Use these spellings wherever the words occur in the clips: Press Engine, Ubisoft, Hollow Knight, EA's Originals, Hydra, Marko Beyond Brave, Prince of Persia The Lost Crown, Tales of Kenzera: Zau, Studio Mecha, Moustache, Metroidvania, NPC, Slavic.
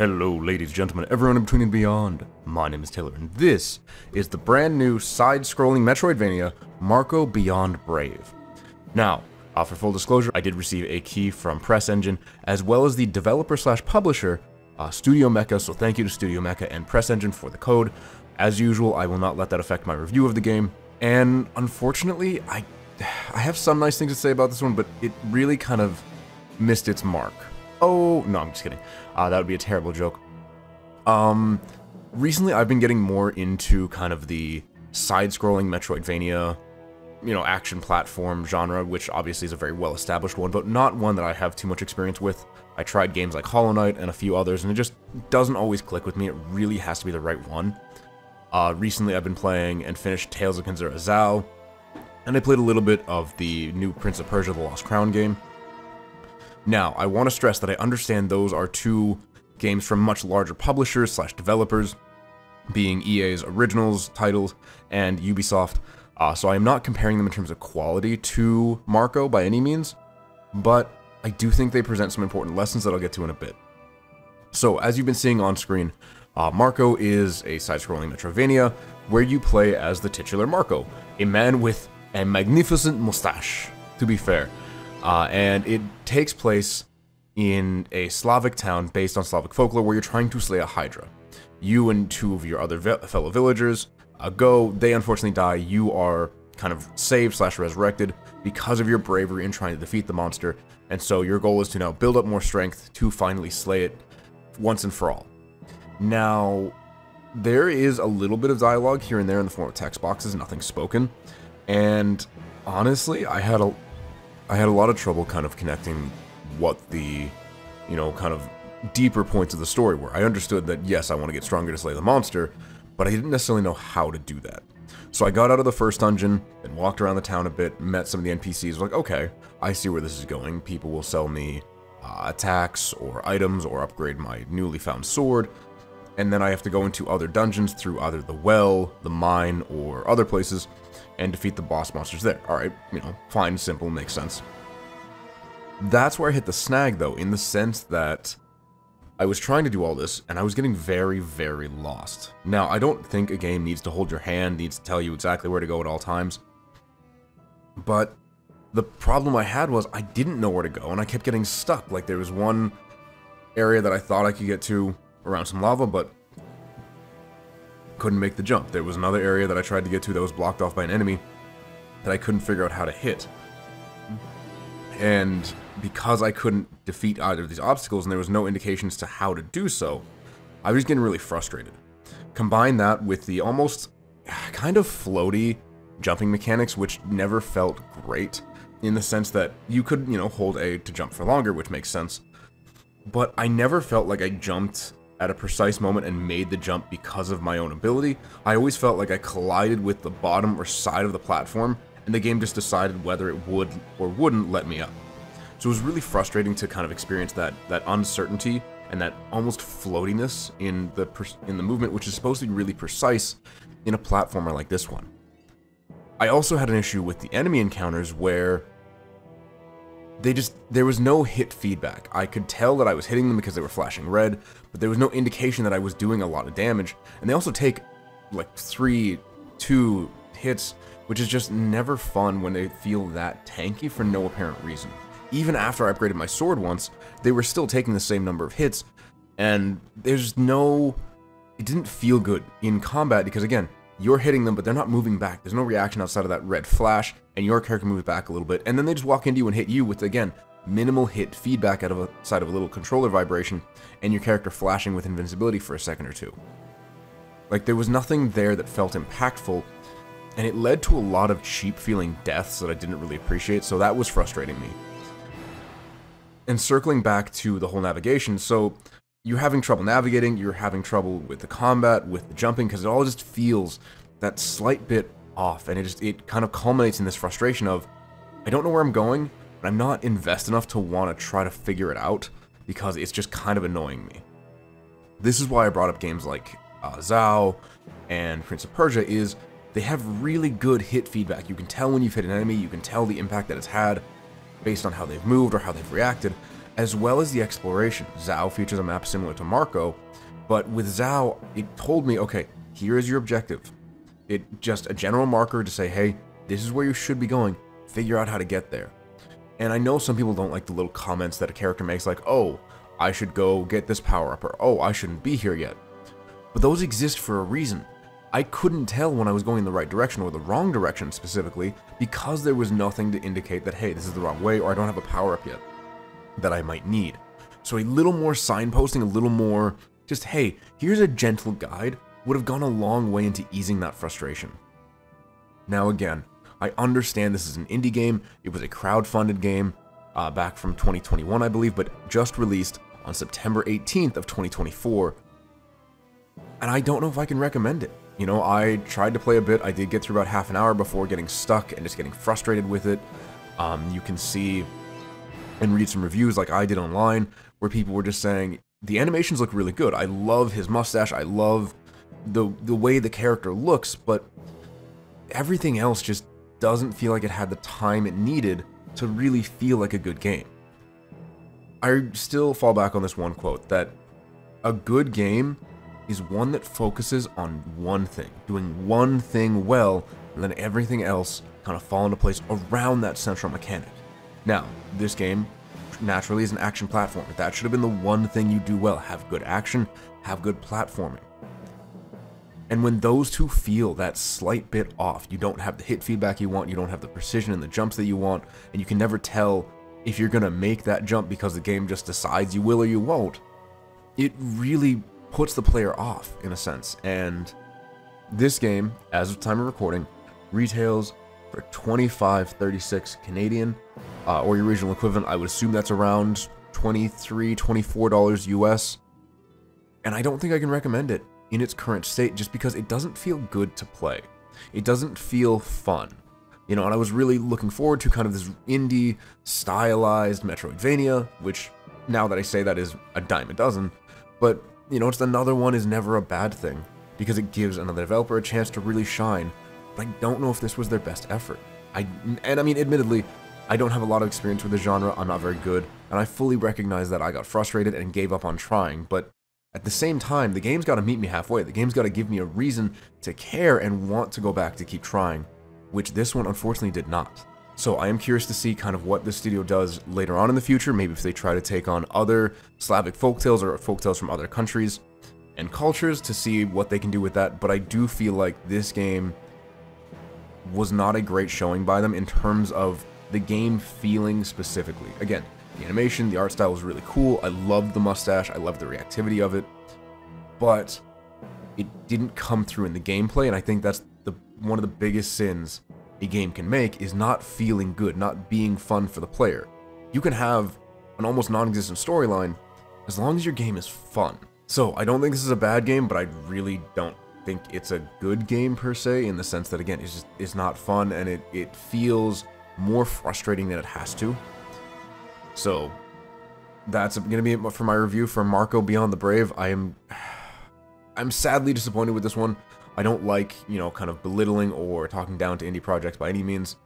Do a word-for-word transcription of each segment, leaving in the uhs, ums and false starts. Hello ladies, gentlemen, everyone in between and beyond. My name is Taylor and this is the brand new side-scrolling Metroidvania, Marko Beyond Brave. Now, uh, for full disclosure, I did receive a key from Press Engine as well as the developer slash publisher, uh, Studio Mecha, so thank you to Studio Mecha and Press Engine for the code. As usual, I will not let that affect my review of the game, and unfortunately, I, I have some nice things to say about this one, but it really kind of missed its mark. Oh, no, I'm just kidding. Uh, that would be a terrible joke. Um, recently, I've been getting more into kind of the side-scrolling Metroidvania, you know, action platform genre, which obviously is a very well-established one, but not one that I have too much experience with. I tried games like Hollow Knight and a few others, and it just doesn't always click with me. It really has to be the right one. Uh, recently, I've been playing and finished Tales of Kenzera: Zau, and I played a little bit of the new Prince of Persia The Lost Crown game. Now, I want to stress that I understand those are two games from much larger publishers slash developers, being E A's Originals titles and Ubisoft, uh, so I am not comparing them in terms of quality to Marko by any means, but I do think they present some important lessons that I'll get to in a bit. So, as you've been seeing on screen, uh, Marko is a side-scrolling Metroidvania where you play as the titular Marko, a man with a magnificent mustache, to be fair. Uh, and it takes place in a Slavic town based on Slavic folklore where you're trying to slay a Hydra. You and two of your other vi fellow villagers uh, go, they unfortunately die, you are kind of saved slash resurrected because of your bravery in trying to defeat the monster, and so your goal is to now build up more strength to finally slay it once and for all. Now, there is a little bit of dialogue here and there in the form of text boxes, nothing spoken, and honestly, I had a I had a lot of trouble kind of connecting what the, you know, kind of deeper points of the story were. I understood that, yes, I want to get stronger to slay the monster, but I didn't necessarily know how to do that. So I got out of the first dungeon and walked around the town a bit, met some of the N P Cs, was like, okay, I see where this is going. People will sell me uh, attacks or items or upgrade my newly found sword, and then I have to go into other dungeons through either the well, the mine, or other places, and defeat the boss monsters there. Alright, you know, fine, simple, makes sense. That's where I hit the snag, though, in the sense that I was trying to do all this, and I was getting very, very lost. Now, I don't think a game needs to hold your hand, needs to tell you exactly where to go at all times, but the problem I had was I didn't know where to go, and I kept getting stuck. Like, there was one area that I thought I could get to around some lava, but couldn't make the jump. There was another area that I tried to get to that was blocked off by an enemy that I couldn't figure out how to hit. And because I couldn't defeat either of these obstacles and there was no indications to how to do so, I was getting really frustrated. Combine that with the almost kind of floaty jumping mechanics, which never felt great, in the sense that you could, you know, hold A to jump for longer, which makes sense, but I never felt like I jumped at a precise moment and made the jump because of my own ability. I always felt like I collided with the bottom or side of the platform, and the game just decided whether it would or wouldn't let me up. So it was really frustrating to kind of experience that that uncertainty and that almost floatiness in the in the movement, which is supposed to be really precise in a platformer like this one. I also had an issue with the enemy encounters where They just, there was no hit feedback. I could tell that I was hitting them because they were flashing red, but there was no indication that I was doing a lot of damage. And they also take like three, two hits, which is just never fun when they feel that tanky for no apparent reason. Even after I upgraded my sword once, they were still taking the same number of hits, and there's no, it didn't feel good in combat because again, you're hitting them, but they're not moving back. There's no reaction outside of that red flash, and your character moves back a little bit, and then they just walk into you and hit you with, again, minimal hit feedback out of a side of a little controller vibration, and your character flashing with invincibility for a second or two. Like, there was nothing there that felt impactful, and it led to a lot of cheap-feeling deaths that I didn't really appreciate, so that was frustrating me. And circling back to the whole navigation, so you're having trouble navigating, you're having trouble with the combat, with the jumping, because it all just feels that slight bit off, and it just it kind of culminates in this frustration of, I don't know where I'm going, but I'm not invested enough to want to try to figure it out, because it's just kind of annoying me. This is why I brought up games like uh, Zao and Prince of Persia, is they have really good hit feedback. You can tell when you've hit an enemy, you can tell the impact that it's had, based on how they've moved or how they've reacted, as well as the exploration. Zau features a map similar to Marko, but with Zau, it told me, okay, here is your objective. It just a general marker to say, hey, this is where you should be going, figure out how to get there. And I know some people don't like the little comments that a character makes, like, oh, I should go get this power-up, or oh, I shouldn't be here yet. But those exist for a reason. I couldn't tell when I was going in the right direction or the wrong direction specifically, because there was nothing to indicate that, hey, this is the wrong way, or I don't have a power-up yet that I might need. So a little more signposting, a little more just, hey, here's a gentle guide, would have gone a long way into easing that frustration. Now again, I understand this is an indie game. It was a crowdfunded game uh, back from twenty twenty-one, I believe, but just released on September eighteenth of twenty twenty-four. And I don't know if I can recommend it. You know, I tried to play a bit. I did get through about half an hour before getting stuck and just getting frustrated with it. Um, you can see and read some reviews like I did online where people were just saying, the animations look really good. I love his mustache. I love the the way the character looks, but everything else just doesn't feel like it had the time it needed to really feel like a good game. I still fall back on this one quote, that a good game is one that focuses on one thing, doing one thing well, and then everything else kind of fall into place around that central mechanic. Now, this game naturally is an action platformer. That should have been the one thing you do well. Have good action, have good platforming. And when those two feel that slight bit off, you don't have the hit feedback you want, you don't have the precision and the jumps that you want, and you can never tell if you're gonna make that jump because the game just decides you will or you won't, it really puts the player off, in a sense. And this game, as of time of recording, retails for twenty-five dollars and thirty-six cents Canadian, uh, or your regional equivalent. I would assume that's around twenty-three dollars, twenty-four dollars U S, and I don't think I can recommend it in its current state, just because it doesn't feel good to play. It doesn't feel fun. You know, and I was really looking forward to kind of this indie, stylized Metroidvania, which, now that I say that, is a dime a dozen, but, you know, it's another one is never a bad thing, because it gives another developer a chance to really shine, but I don't know if this was their best effort. I, and I mean, admittedly, I don't have a lot of experience with the genre, I'm not very good, and I fully recognize that I got frustrated and gave up on trying, but at the same time, the game's got to meet me halfway. The game's got to give me a reason to care and want to go back to keep trying, which this one unfortunately did not. So I am curious to see kind of what the studio does later on in the future, maybe if they try to take on other Slavic folktales or folktales from other countries and cultures to see what they can do with that. But I do feel like this game was not a great showing by them in terms of the game feeling specifically. Again, the animation, the art style was really cool. I loved the mustache. I loved the reactivity of it, but it didn't come through in the gameplay, and I think that's the one of the biggest sins a game can make, is not feeling good, not being fun for the player. You can have an almost non-existent storyline as long as your game is fun. So I don't think this is a bad game, but I really don't think it's a good game per se, in the sense that, again, it's just it's not fun, and it it feels more frustrating than it has to. So that's going to be it for my review for Marko Beyond the Brave. I am, I'm sadly disappointed with this one. I don't like, you know, kind of belittling or talking down to indie projects by any means,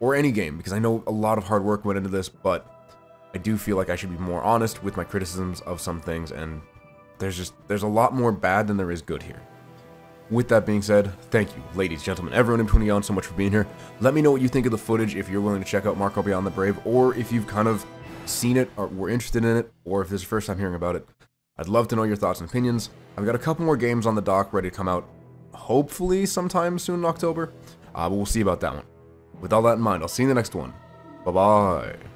or any game, because I know a lot of hard work went into this, but I do feel like I should be more honest with my criticisms of some things, and there's just, there's a lot more bad than there is good here. With that being said, thank you, ladies, gentlemen, everyone in between, y'all so much for being here. Let me know what you think of the footage, if you're willing to check out Marko Beyond the Brave, or if you've kind of seen it or were interested in it, or if this is your first time hearing about it. I'd love to know your thoughts and opinions. I've got a couple more games on the dock ready to come out, hopefully sometime soon in October, uh, but we'll see about that one. With all that in mind, I'll see you in the next one. Bye-bye.